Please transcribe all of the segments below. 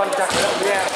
còn chặt động nha.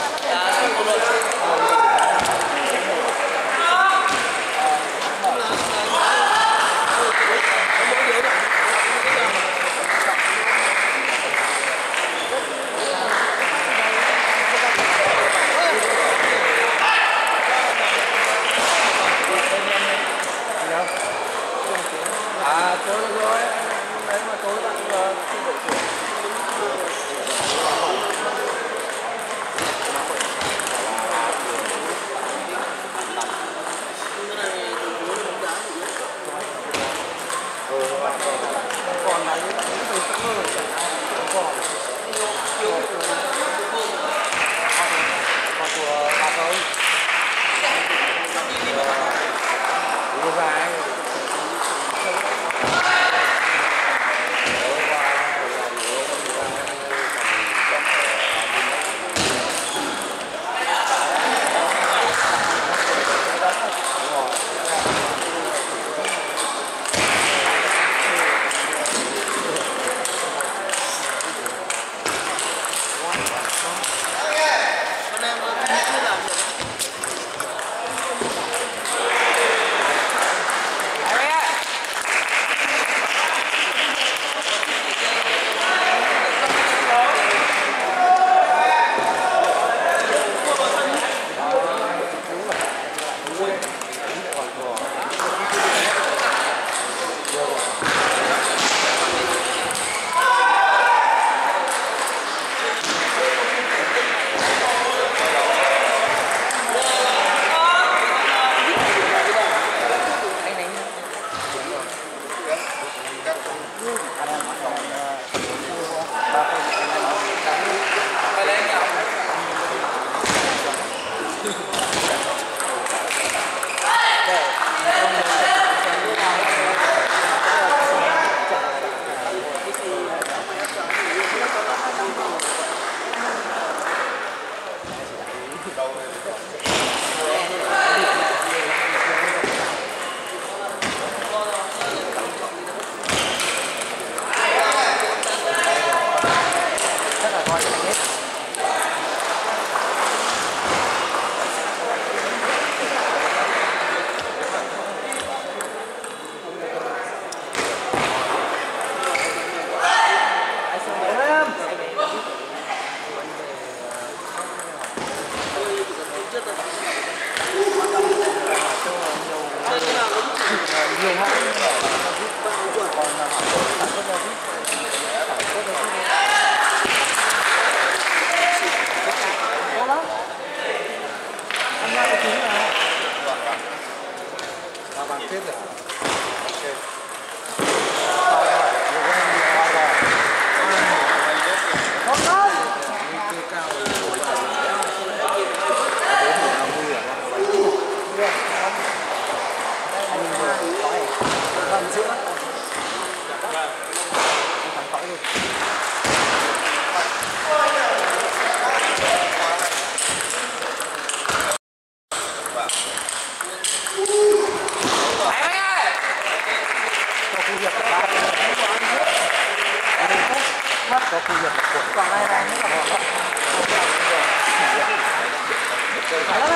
Hãy subscribe cho kênh Lâm Làng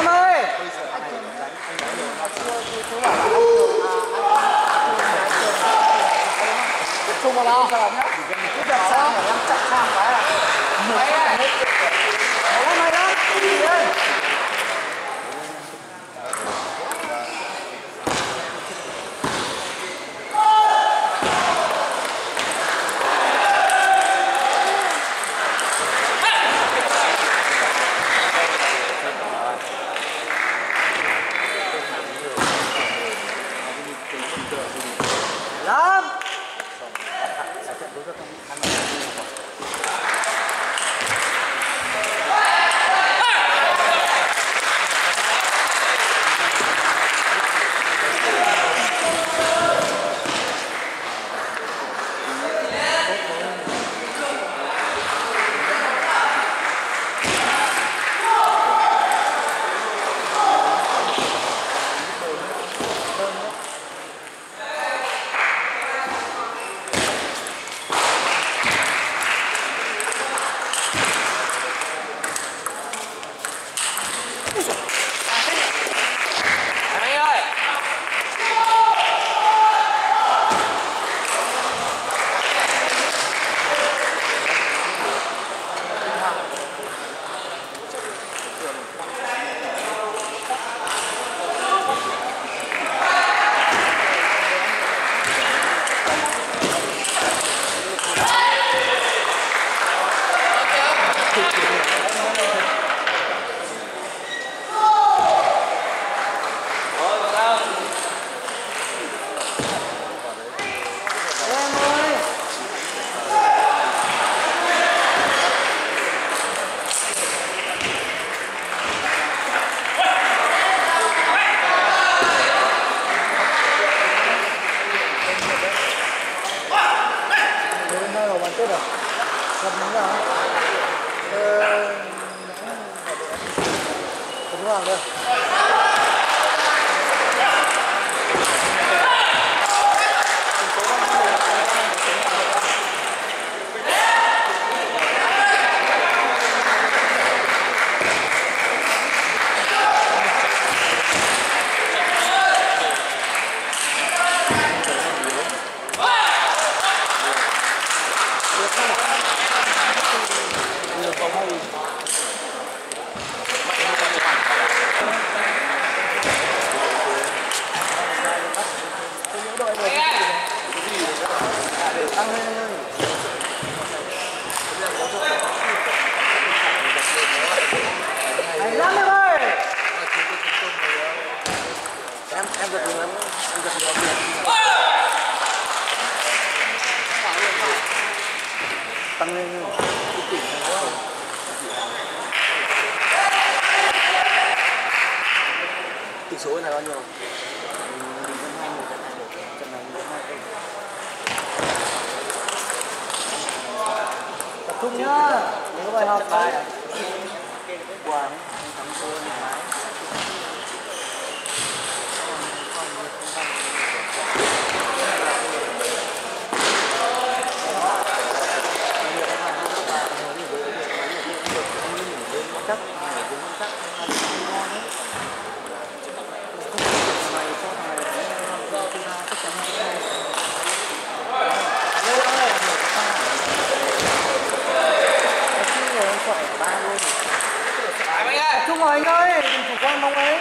Sét để không bỏ lỡ rồi. Gặp mình nào. Đúng rồi đây. Số là bao nhiêu? Tập trung nhá. Đừng có bài học bài. Quán thắng cô đi máy. Anh ơi, đừng chủ quan bóng ấy.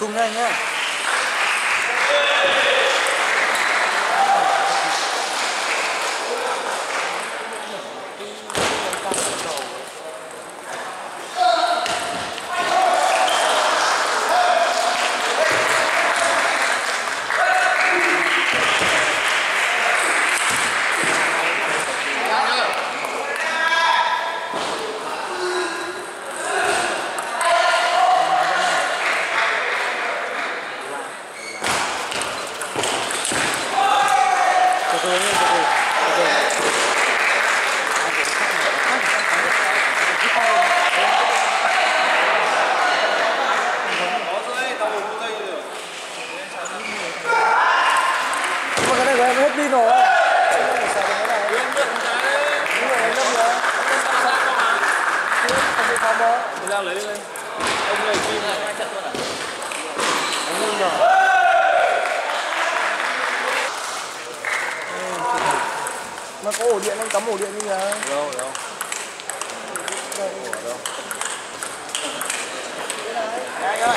Chung lên nhé. Nó có ổ điện, anh cắm ổ điện đi nhá. Đâu, đâu. Đâu, đâu. Anh ơi.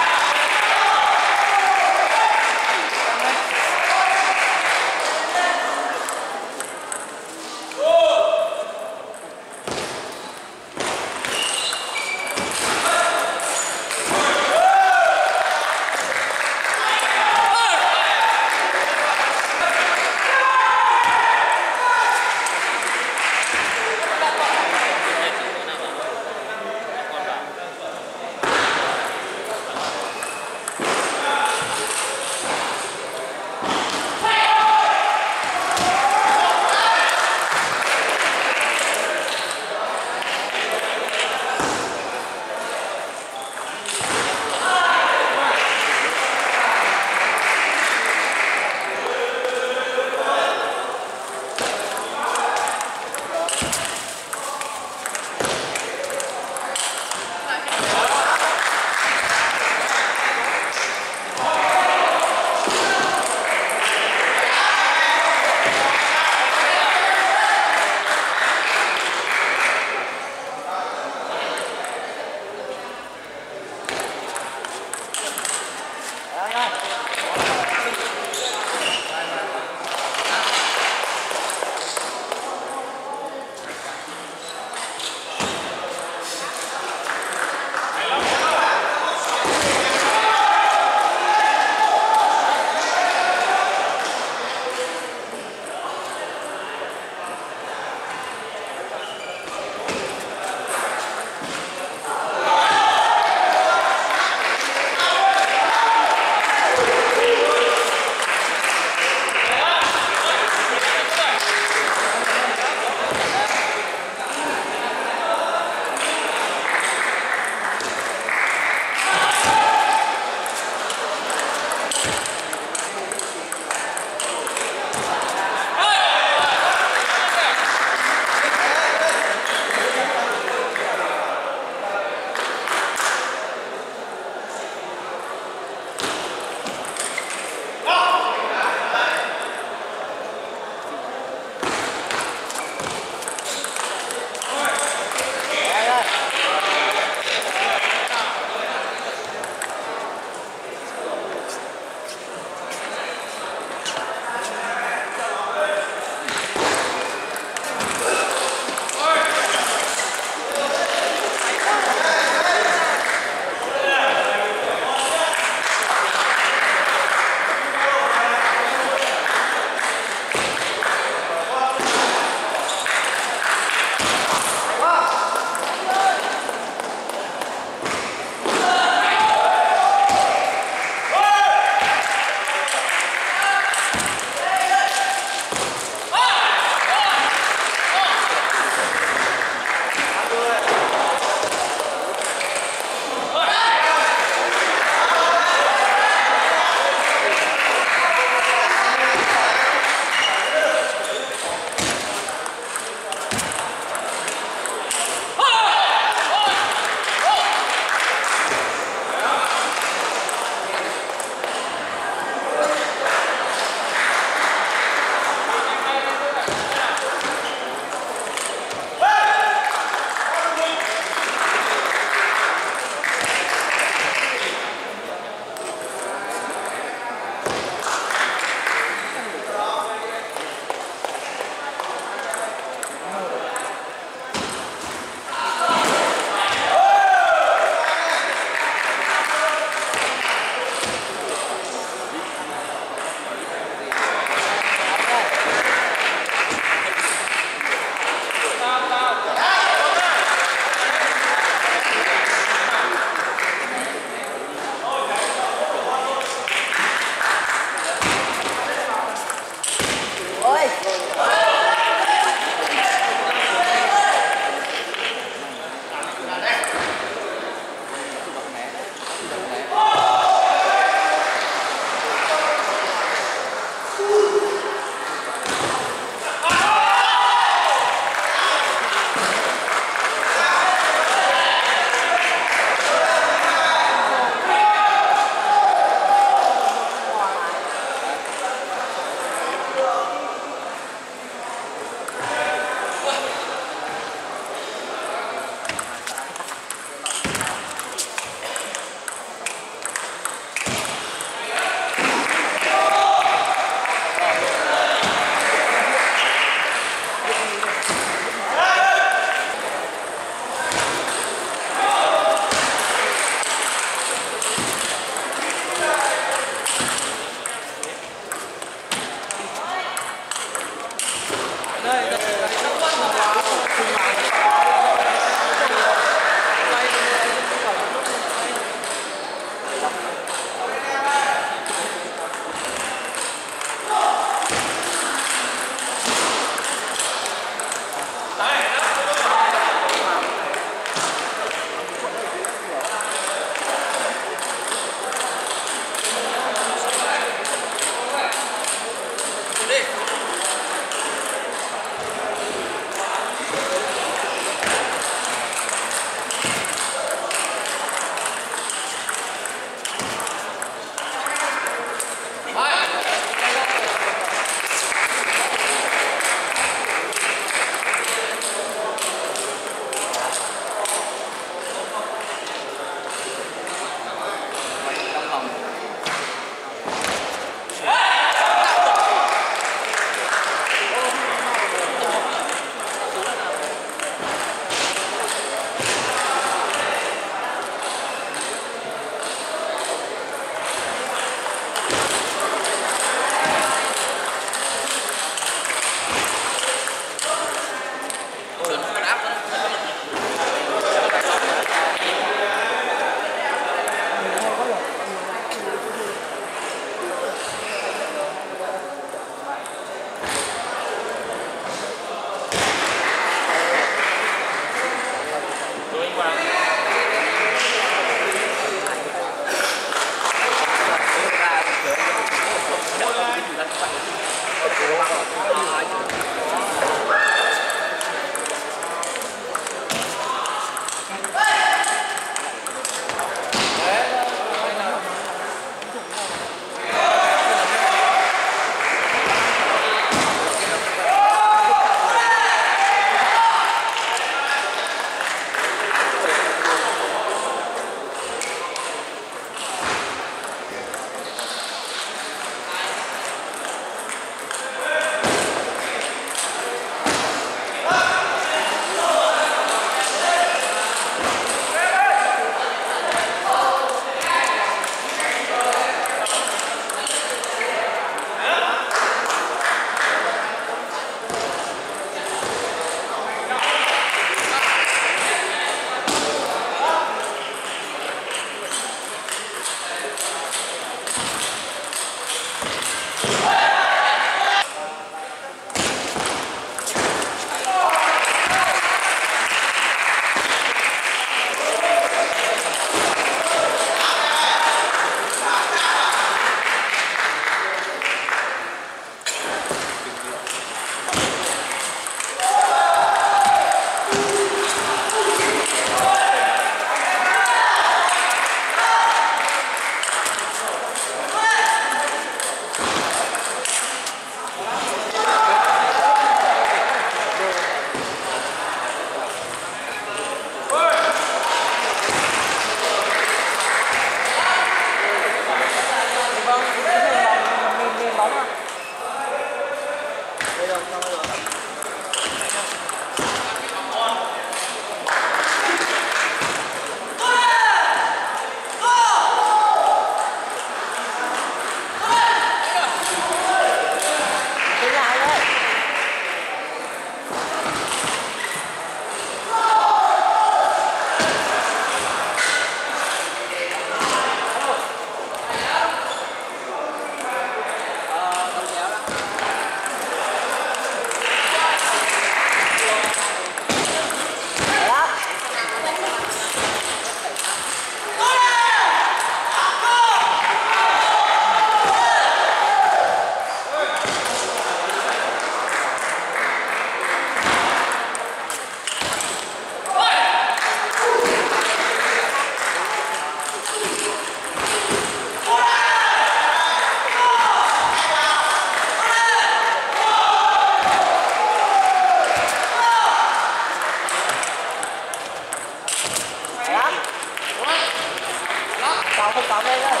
không cắm lên đấy.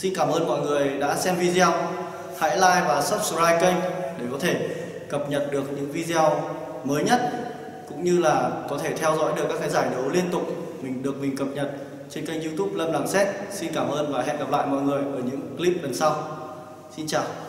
Xin cảm ơn mọi người đã xem video. Hãy like và subscribe kênh để có thể cập nhật được những video mới nhất, cũng như là có thể theo dõi được các cái giải đấu liên tục mình cập nhật trên kênh YouTube Lâm Làng Sét. Xin cảm ơn và hẹn gặp lại mọi người ở những clip lần sau. Xin chào.